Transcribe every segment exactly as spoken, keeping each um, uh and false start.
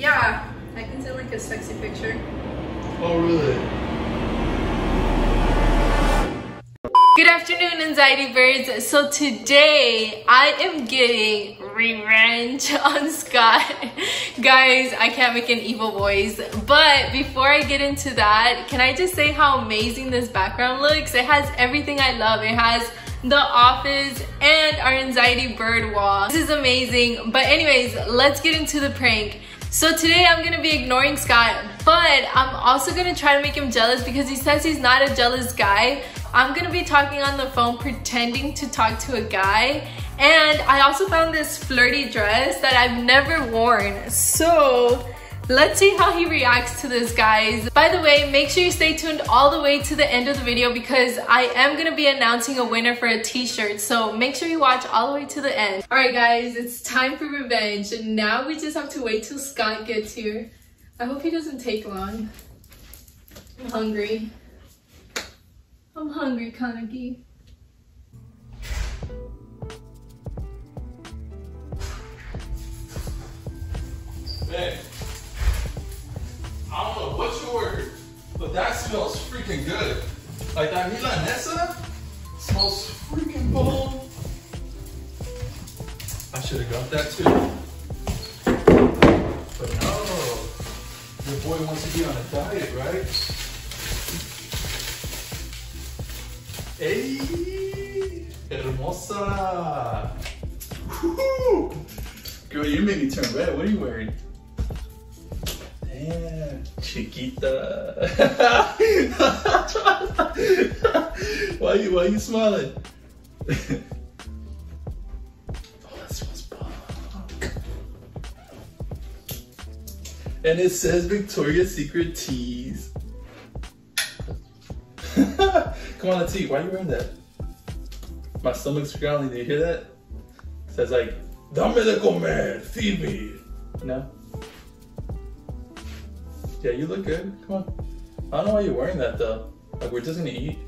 Yeah, I can do like a sexy picture. Oh, really? Good afternoon, Anxiety Birds. So today I am getting revenge on Scott. Guys, I can't make an evil voice. But before I get into that, can I just say how amazing this background looks? It has everything I love. It has The Office and our Anxiety Bird wall. This is amazing. But anyways, let's get into the prank. So today I'm gonna be ignoring Scott, but I'm also gonna try to make him jealous because he says he's not a jealous guy. I'm gonna be talking on the phone pretending to talk to a guy. And I also found this flirty dress that I've never worn. So let's see how he reacts to this, guys. By the way, make sure you stay tuned all the way to the end of the video because I am gonna be announcing a winner for a t-shirt. So make sure you watch all the way to the end. All right, guys, it's time for revenge. And now we just have to wait till Scott gets here. I hope he doesn't take long. I'm hungry. I'm hungry, Carnegie. Hey, I don't know what you ordered, but that smells freaking good. Like that Milanesa smells freaking bomb. I should have got that too. But no, your boy wants to be on a diet, right? Hey, hermosa. Woo-hoo. Girl, you made me turn red. What are you wearing? Yeah, chiquita. Why are you, why are you smiling? Oh, that smells bomb. And it says Victoria's Secret tees. Come on, T, why are you wearing that? My stomach's growling. Do you hear that? It says like, dame de comer, feed me. No? Yeah, you look good. Come on. I don't know why you're wearing that though. Like, we're just gonna eat.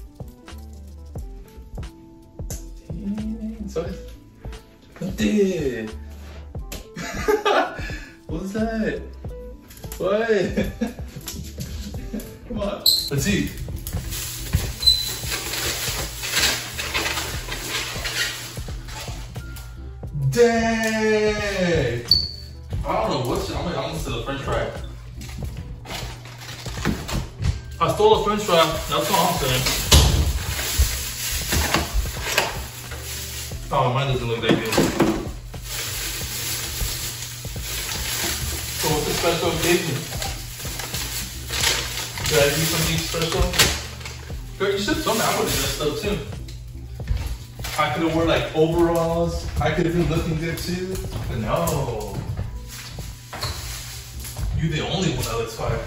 Sorry. What was that? What? Come on. Let's eat. Dang! I don't know what's. I'm gonna, I'm gonna steal a French fry. I stole a French fry. That's what I'm saying. Oh, mine doesn't look that good. So what's the special occasion? Did I do something special? Girl, you should tell me I would have dressed up too. I could have worn like overalls. I could have been looking good too. But no. You the only one that looks fire.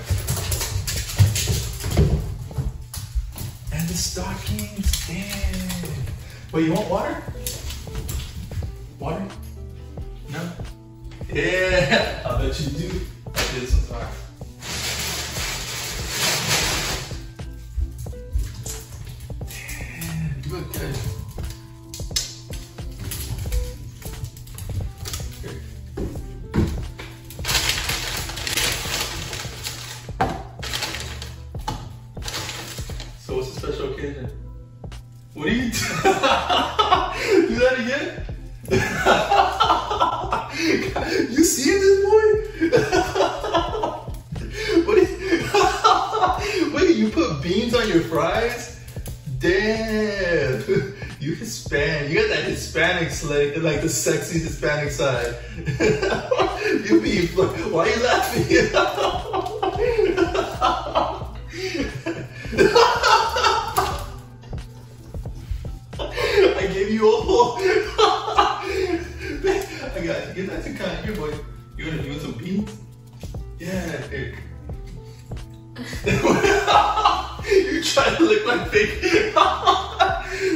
And the stockings. Damn. Wait, you want water? Water? No? Yeah. I bet you do. I did some fire. Damn. You look good. What are you doing? Do that again? You see this boy? What you... Wait, you put beans on your fries? Damn. You Hispanic. You got that Hispanic slick, like the sexy Hispanic side. You be... Why are you laughing? I got it. Give that to Kai. Here, boy. You want, you want some beans? Yeah, here. You trying to lick my face.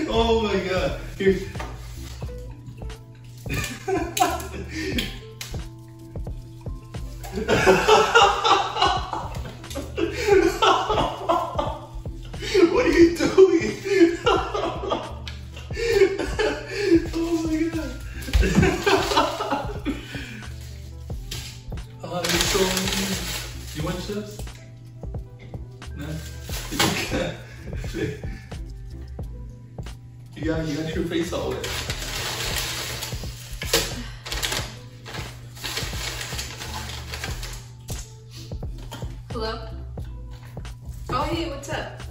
Oh my god. Here. What are you doing? I saw you. You want chips? No? You don't care. You got, you got your face all wet. Hello? Oh, hey, what's up?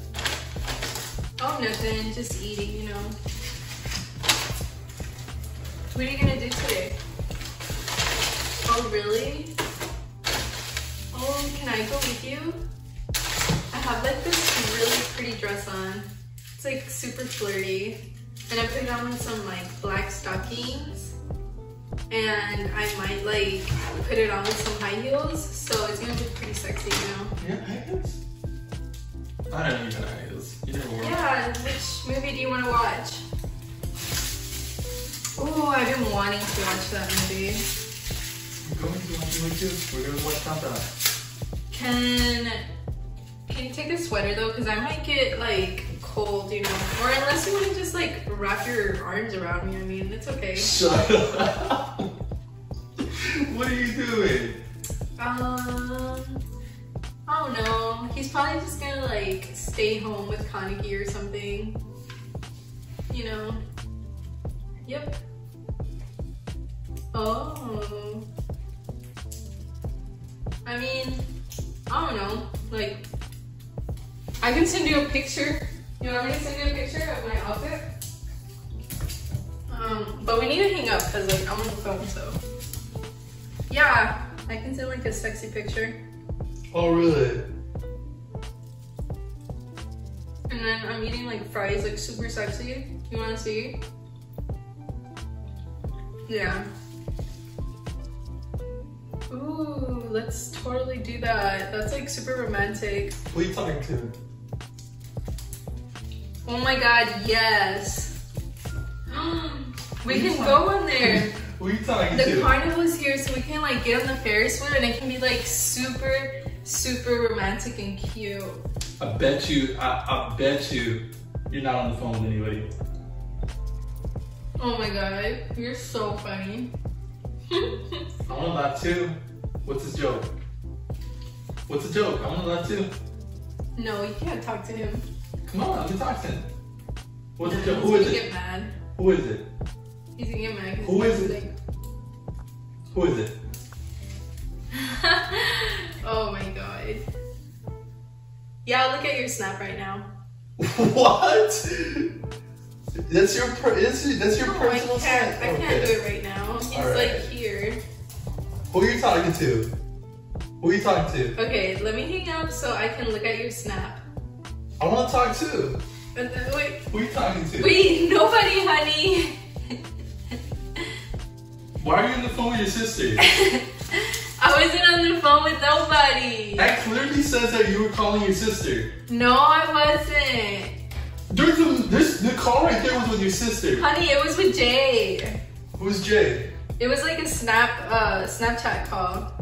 Oh, nothing. Just eating, you know. What are you gonna do today? Oh, really? Oh, can I go with you? I have like this really pretty dress on. It's like super flirty. And I put on some like black stockings. And I might like put it on with some high heels. So it's gonna look pretty sexy, you know? Yeah, high heels? I don't even know high heels. You never wore them. Yeah, which movie do you want to watch? Oh, I've been wanting to watch that movie. We're going to watch it with you. We're gonna watch that. Can Can you take a sweater though? Cause I might get like cold, you know. Or unless you want to just like wrap your arms around me. I mean, it's okay. Shut up. What are you doing? Um, I don't know. He's probably just gonna like stay home with Carnegie or something. You know. Yep. Oh. I mean, I don't know. Like, I can send you a picture. You want me to send you a picture of my outfit? Um, but we need to hang up because like I'm on the phone, so. Yeah, I can send like a sexy picture. Oh really? And then I'm eating like fries, like super sexy. You wanna see? Yeah. Ooh, let's totally do that. That's like super romantic. Who are you talking to? Oh my god, yes. We can go on there. Who are you talking to? The carnival is here, so we can like get on the Ferris wheel and it can be like super, super romantic and cute. I bet you, I, I bet you, you're not on the phone with anybody. Oh my god, you're so funny. I wanna laugh too. What's his joke? What's the joke? I wanna laugh too. No, you can't talk to him. Come on, let me talk to him. What's the joke? Who is it? He's gonna get mad. Who is it? He's gonna get mad. Who is it? Who is it? Oh my god. Yeah, look at your snap right now. What? That's your per that's your, that's your no, personal I can't, I can't okay. do it right now. He's right. Like here. Who are you talking to? Who are you talking to? Okay, let me hang up so I can look at your snap. I want to talk too. But then, wait. Who are you talking to? Wait, nobody, honey. Why are you on the phone with your sister? I wasn't on the phone with nobody. That clearly says that you were calling your sister. No, I wasn't. There's, a, there's the call right there was with your sister. Honey, it was with Jay. Who's Jay? It was like a snap, uh, Snapchat call.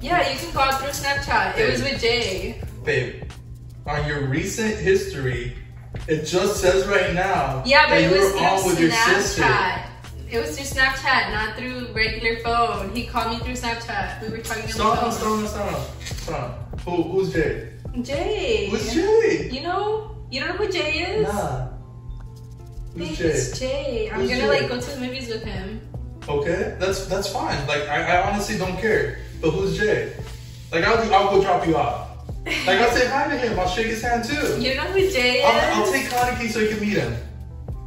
Yeah, you can call through Snapchat. Babe. It was with Jay. Babe, on your recent history, it just says right now. Yeah, but that it was through Snapchat. With your sister. It was through Snapchat, not through regular phone. He called me through Snapchat. We were talking about the phone. Stop, stop, stop, stop. Who, who's Jay? Jay. Who's Jay? You know? You don't know who Jay is? Nah. Who's Jay? It's Jay. I'm gonna like go to the movies with him. Okay, that's that's fine. Like I, I honestly don't care. But who's Jay? Like I'll I'll go drop you off. Like I'll say hi to him. I'll shake his hand too. You know who Jay is? I'll, I'll take Carnegie so you can meet him.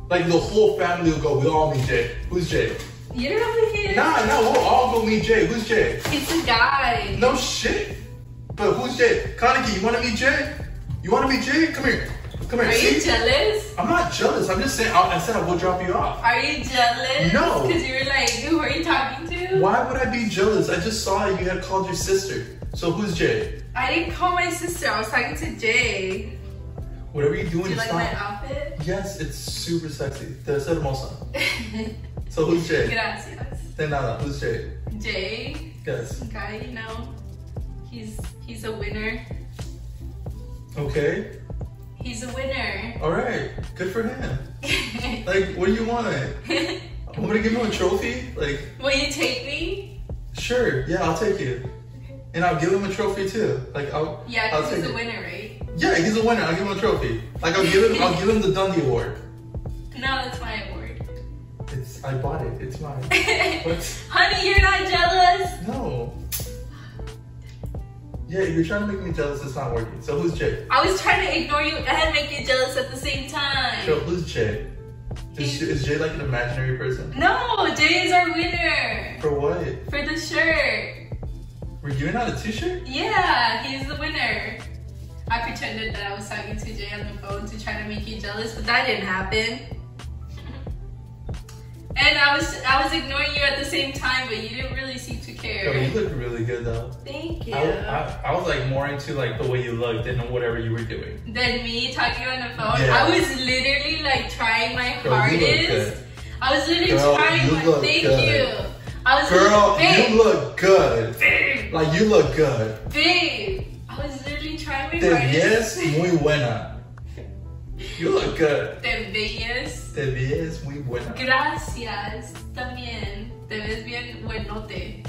Like the whole family will go. We'll all meet Jay. Who's Jay? You don't know who he is? Nah, no. We'll all go meet Jay. Who's Jay? He's the guy. No shit. But who's Jay? Carnegie, you wanna meet Jay? You wanna meet Jay? Come here. Come here. Are See? you jealous? I'm not jealous. I'm just saying, I, I said I will drop you off. Are you jealous? No. Because you were like, who are you talking to? Why would I be jealous? I just saw that you had called your sister. So who's Jay? I didn't call my sister. I was talking to Jay. Whatever you're doing, do you like my outfit? Yes, it's super sexy. That's hermosa. So who's Jay? Gracias. De nada. Who's Jay? Jay? Yes. Guy, you know. He's he's a winner. Okay. He's a winner. All right. Good for him. Like, what do you want? I'm gonna give him a trophy. Like, will you take me? Sure. Yeah, I'll take you. Okay. And I'll give him a trophy too. Like, I'll. Yeah, because he's a winner, right? Yeah, he's a winner. I'll give him a trophy. Like, I'll give him. I'll give him the Dundee award. No, that's my award. It's. I bought it. It's mine. What? Honey, you're not jealous. No. Yeah, you're trying to make me jealous. It's not working. So who's Jay? I was trying to ignore you and make you jealous at the same time. So who's Jay? Is, is Jay like an imaginary person? No, Jay is our winner. For what? For the shirt. We're giving out a t-shirt? Yeah, he's the winner. I pretended that I was talking to Jay on the phone to try to make you jealous, but that didn't happen. And I was I was ignoring you at the same time, but you didn't really seem to care. Yo, you look really good though. Thank you. I, I, I was like more into like the way you looked than whatever you were doing. Than me talking on the phone. Yeah. I was literally like trying my Girl, hardest. I was literally Girl, trying. You my, look thank good. you. I was Girl, like, you look good. Babe. Like you look good. Babe, I was literally trying my Te hardest. Yes, muy buena. You look good. Te ves. Te ves muy buena. Gracias. También. Te ves bien buenote.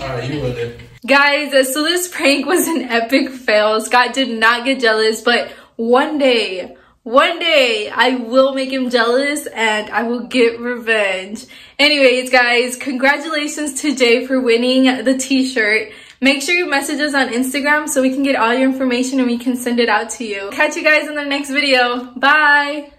Alright, you with it. Guys, so this prank was an epic fail. Scott did not get jealous, but one day, one day, I will make him jealous and I will get revenge. Anyways, guys, congratulations to Jay for winning the t-shirt. Make sure you message us on Instagram so we can get all your information and we can send it out to you. Catch you guys in the next video. Bye!